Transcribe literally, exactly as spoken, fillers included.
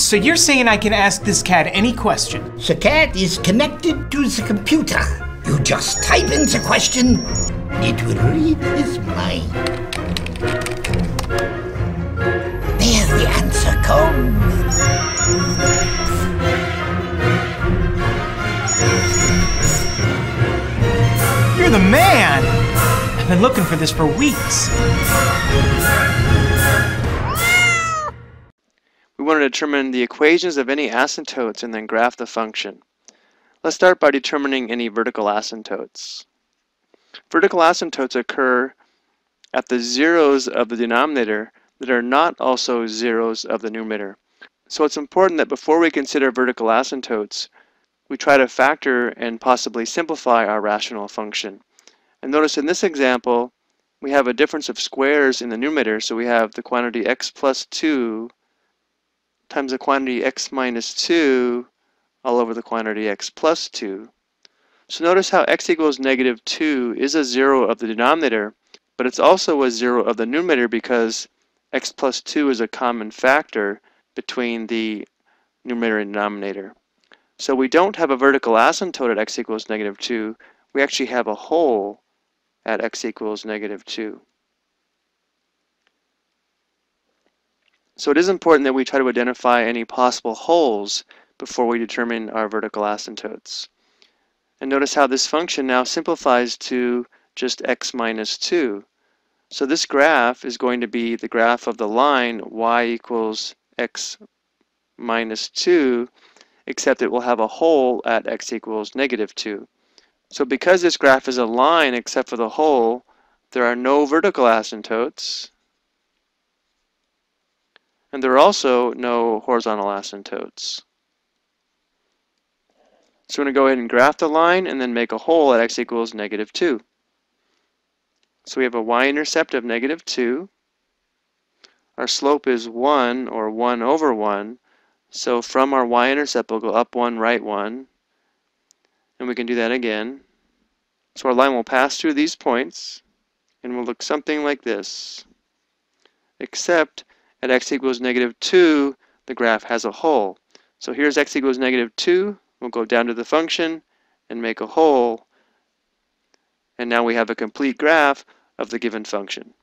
So you're saying I can ask this cat any question? The cat is connected to the computer. You just type in the question, it will read his mind. There the answer comes. The man! I've been looking for this for weeks. We want to determine the equations of any asymptotes and then graph the function. Let's start by determining any vertical asymptotes. Vertical asymptotes occur at the zeros of the denominator that are not also zeros of the numerator. So it's important that before we consider vertical asymptotes, we try to factor and possibly simplify our rational function. And notice in this example, we have a difference of squares in the numerator, so we have the quantity x plus two times the quantity x minus two all over the quantity x plus two. So notice how x equals negative two is a zero of the denominator, but it's also a zero of the numerator because x plus two is a common factor between the numerator and denominator. So we don't have a vertical asymptote at x equals negative two. We actually have a hole at x equals negative two. So it is important that we try to identify any possible holes before we determine our vertical asymptotes. And notice how this function now simplifies to just x minus two. So this graph is going to be the graph of the line y equals x minus two, except it will have a hole at x equals negative two. So because this graph is a line except for the hole, there are no vertical asymptotes, and there are also no horizontal asymptotes. So we're going to go ahead and graph the line and then make a hole at x equals negative two. So we have a y-intercept of negative two. Our slope is one, or one over one. So from our y-intercept, we'll go up one, right one, and we can do that again. So our line will pass through these points, and will look something like this, except at x equals negative two, the graph has a hole. So here's x equals negative two, we'll go down to the function and make a hole, and now we have a complete graph of the given function.